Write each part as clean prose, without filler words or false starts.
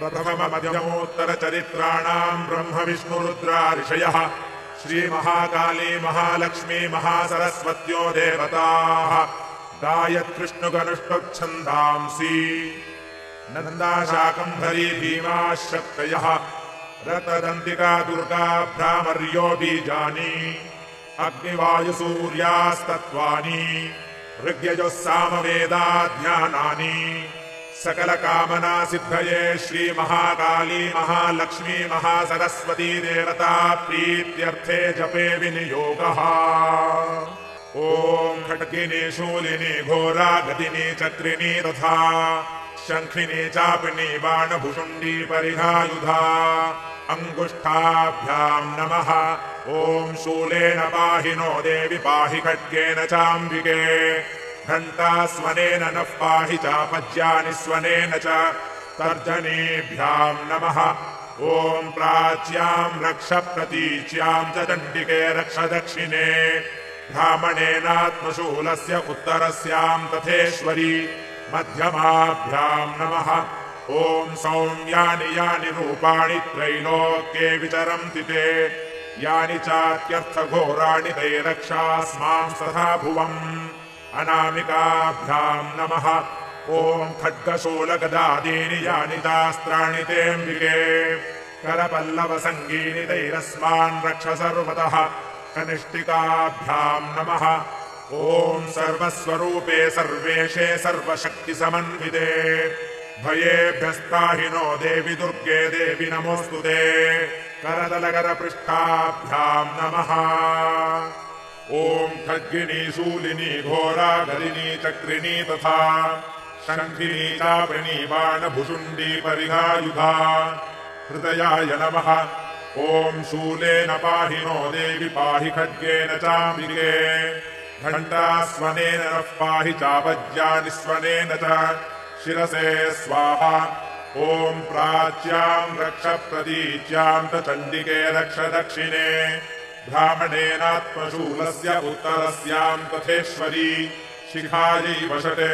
प्रथम मध्यमोत्तर चरित्राणां ब्रह्म विष्णु रुद्रा ऋषयः श्री महाकाली महालक्ष्मी महासरस्वत्यो देवताः गायत्कृष्णुकनुष्टुच्छन्दांसि नन्दाशाकम्भरी भीमाशक्तयः रतदन्तिका दुर्गा भ्रामर्यो बीजानि अग्निवायुसूर्यास्तत्त्वानि ऋग्यजुः सामवेदाध्यानानि सकलकामना सिद्धये श्री महाकाली महालक्ष्मी महासरस्वती देवता प्रीत्यर्थे जपे विनियोगः। ओम खड्गिनी शूलिनी घोरा गदिनी चक्रिणी तथा शंखिनी चापिनी बाणभुषुण्डी परिघायुधा अंगुष्ठाभ्यां नमः। ओम शूलेन पाहिनो देवी पाहि खड्गेन चाम्बिके घंटा स्वनेन नः पाहि चापज्यानि स्वनेन च तर्जनीभ्यां नमः। ओं प्राच्यां रक्ष प्रतीच्यां च दण्डिके रक्ष दक्षिणे ब्राह्मणेनात्मशूलस्य उत्तरस्यां तथेश्वरी मध्यमाभ्यां नमः। ओं सौम्यानि यानि रूपाणि त्रैलोक्ये विचरन्ति ते यानि चात्यर्थघोराणि ते रक्षास्मां सदा भुवम् अनामिकाभ्यां नमः। ओं खड्गशूलगदादीनि यानि चास्त्राणि तेऽम्बिके करपल्लवसङ्गीनि तैरस्मान् रक्ष सर्वतः कनिष्ठिकाभ्यां नमः। ओं सर्वस्वरूपे सर्वेशे सर्वशक्तिसमन्विते भयेभ्यस्ताहिनो देवि दुर्गे देवि नमोऽस्तु ते करतलकरपृष्ठाभ्यां नमः। ओं खड्गिनी शूलिनी घोरा गदिनी चक्रिणी तथा शंखिनी चापिणी बाणभुषुण्डी परिघायुधा हृदयाय नमः। ओं शूलेन पाहिनो देवी पाहि खड्गेन चाम्बिके घण्टास्वनेन नः पाहि चापज्यानि स्वनेन च शिरसे स्वाहा। ओं प्राच्यां रक्ष प्रतीच्यां च चण्डिके रक्ष दक्षिणे ब्राह्मणेनात्मशूलस्य उत्तरस्यां तथेश्वरी शिखायै वशते।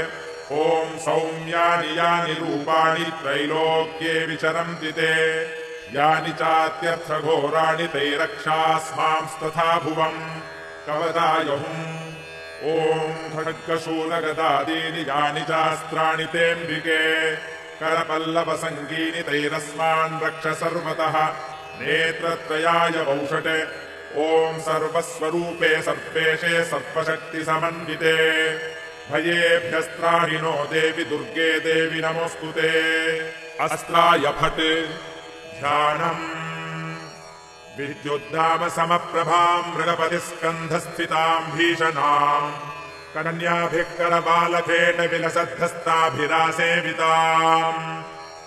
ओं सौम्यानि यानि रूपाणि त्रैलोक्ये विचरन्ति ते यानि चात्यर्थघोराणि ते रक्षास्मांस्तथा भुवम् कवदायुः। ओं खड्गशूलगदादीनि यानि चास्त्राणि तेऽम्बिके करपल्लवसङ्गीनि तैरस्मान् रक्ष सर्वतः नेत्रत्रयाय वौषटे। ओं सर्वस्वरूपे सर्वेशे सर्वशक्तिसमन्विते भयेभ्यस्त्राहिनो देवि दुर्गे देवि नमोऽस्तु ते अस्त्राय फट् ध्यानम् विद्युद्धाम समप्रभां मृगपतिस्कन्धस्थितां भीषणां कन्याभिकरबालकेन विलसद्धस्ताभिरासेविताम्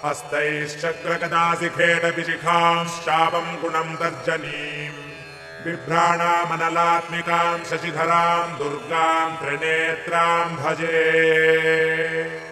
हस्तैश्चक्रगदाशिखेन विशिखांश्चापं गुणं तर्जनीम् बिभ्राणामनलात्मिकां शशिधरां दुर्गां त्रिनेत्रां भजे।